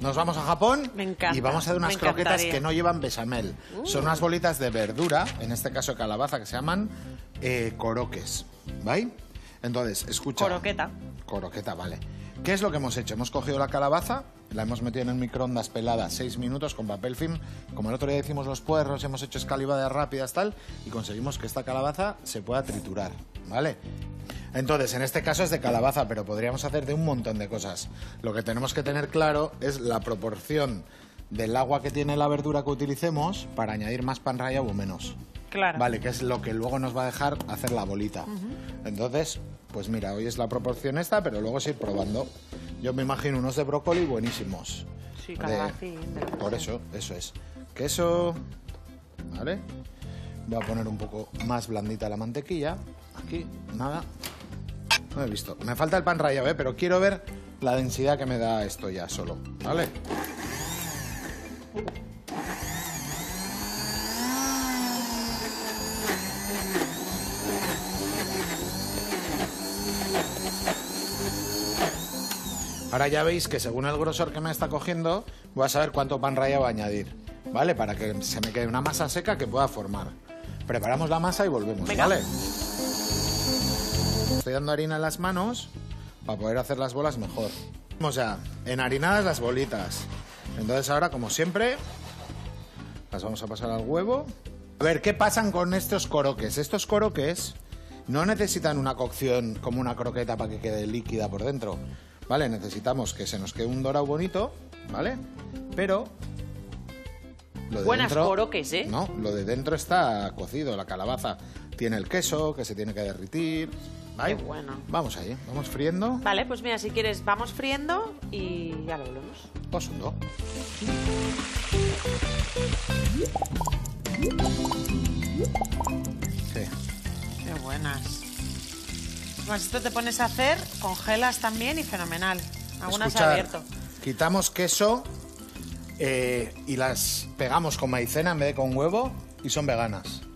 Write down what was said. Nos vamos a Japón. Me encanta, y vamos a hacer unas croquetas que no llevan bechamel. Son unas bolitas de verdura, en este caso calabaza, que se llaman korokkes. ¿Vale? Entonces, escucha. Korokketa. Korokketa, vale. ¿Qué es lo que hemos hecho? Hemos cogido la calabaza, la hemos metido en el microondas pelada 6 minutos con papel film. Como el otro día hicimos los puerros, hemos hecho escalivadas rápidas, tal, y conseguimos que esta calabaza se pueda triturar, ¿vale? Entonces, en este caso es de calabaza, pero podríamos hacer de un montón de cosas. Lo que tenemos que tener claro es la proporción del agua que tiene la verdura que utilicemos para añadir más pan rallado o menos. Claro. Vale, que es lo que luego nos va a dejar hacer la bolita. Entonces, pues mira, hoy es la proporción esta, pero luego se ir probando. Yo me imagino unos de brócoli buenísimos. Sí, calabacín. Por eso, eso es. Queso, ¿vale? Voy a poner un poco más blandita la mantequilla. Aquí, nada. No he visto. Me falta el pan rallado, ¿eh? Pero quiero ver la densidad que me da esto ya solo, ¿vale? Ahora ya veis que según el grosor que me está cogiendo, voy a saber cuánto pan rallado voy a añadir, ¿vale? Para que se me quede una masa seca que pueda formar. Preparamos la masa y volvemos, venga, ¿vale? Estoy dando harina en las manos para poder hacer las bolas mejor. O sea, enharinadas las bolitas. Entonces ahora, como siempre, las vamos a pasar al huevo. A ver, ¿qué pasan con estos korokkes? Estos korokkes no necesitan una cocción como una croqueta para que quede líquida por dentro. Vale, necesitamos que se nos quede un dorado bonito, ¿vale? Pero lo de buenas dentro, korokkes, ¿eh? No, lo de dentro está cocido, la calabaza tiene el queso que se tiene que derretir, ¿vale? Qué bueno. Vamos ahí, vamos friendo. Vale, pues mira, si quieres vamos friendo y ya lo volvemos. Pues no. Sí. Qué buenas. Pues esto te pones a hacer, congelas también y fenomenal. Algunas he abierto. Quitamos queso y las pegamos con maicena en vez de con huevo y son veganas.